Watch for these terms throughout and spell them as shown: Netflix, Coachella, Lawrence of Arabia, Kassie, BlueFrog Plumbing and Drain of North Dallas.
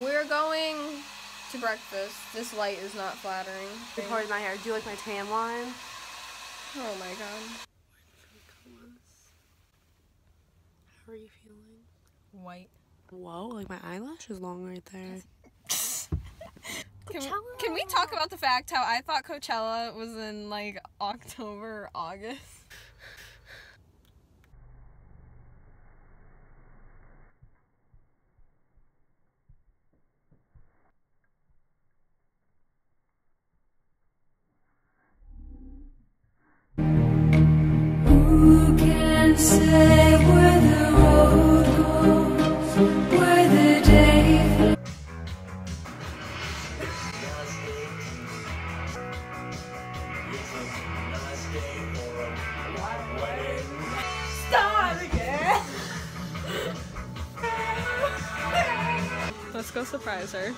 We're going to breakfast. This light is not flattering. I parted my hair. Do you like my tan line? Oh my god. How are you feeling? White. Whoa, like my eyelash is long right there. Can we talk about the fact how I thought Coachella was in like October or August? Who can say where the road goes, where the day stop again. Let's go surprise her.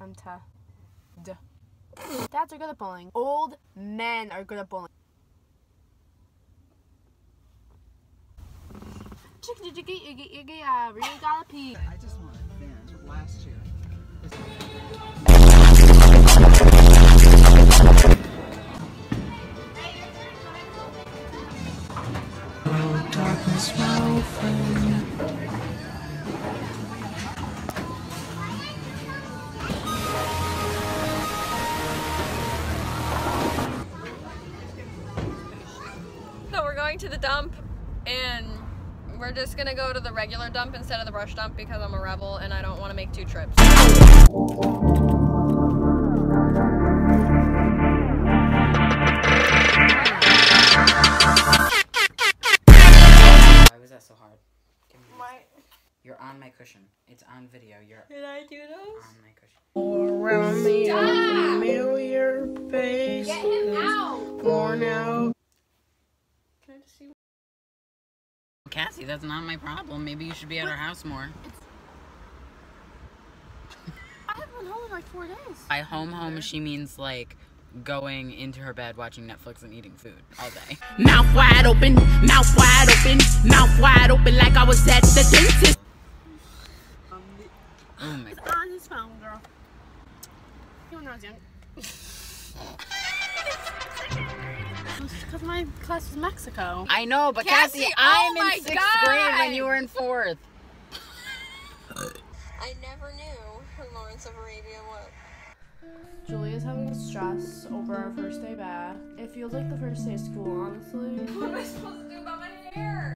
I'm tough. Duh. Dads are good at bowling. Old men are good at bowling. I really gotta pee. I just want an advantage of last year. Oh, darkness, my friend. So we're going to the dump and we're just gonna go to the regular dump instead of the brush dump because I'm a rebel and I don't want to make two trips. Why was that so hard? You're on my cushion. It's on video. You're. Did I do those? On my cushion. Around me, familiar face. Get him out. Worn out. Can I just see? Kassie, that's not my problem. Maybe you should be at our house more. I haven't been home in like 4 days. By home, she means like going into her bed, watching Netflix and eating food all day. Mouth wide open, mouth wide open, mouth wide open like I was at the dentist. Oh my god. It's on his phone, girl. You know it's because my class is Mexico. I know, but Kassie, I'm in 6th grade when you were in 4th. I never knew who Lawrence of Arabia was. Julia's having stress over our first day back. It feels like the first day of school, honestly. What am I supposed to do about my hair?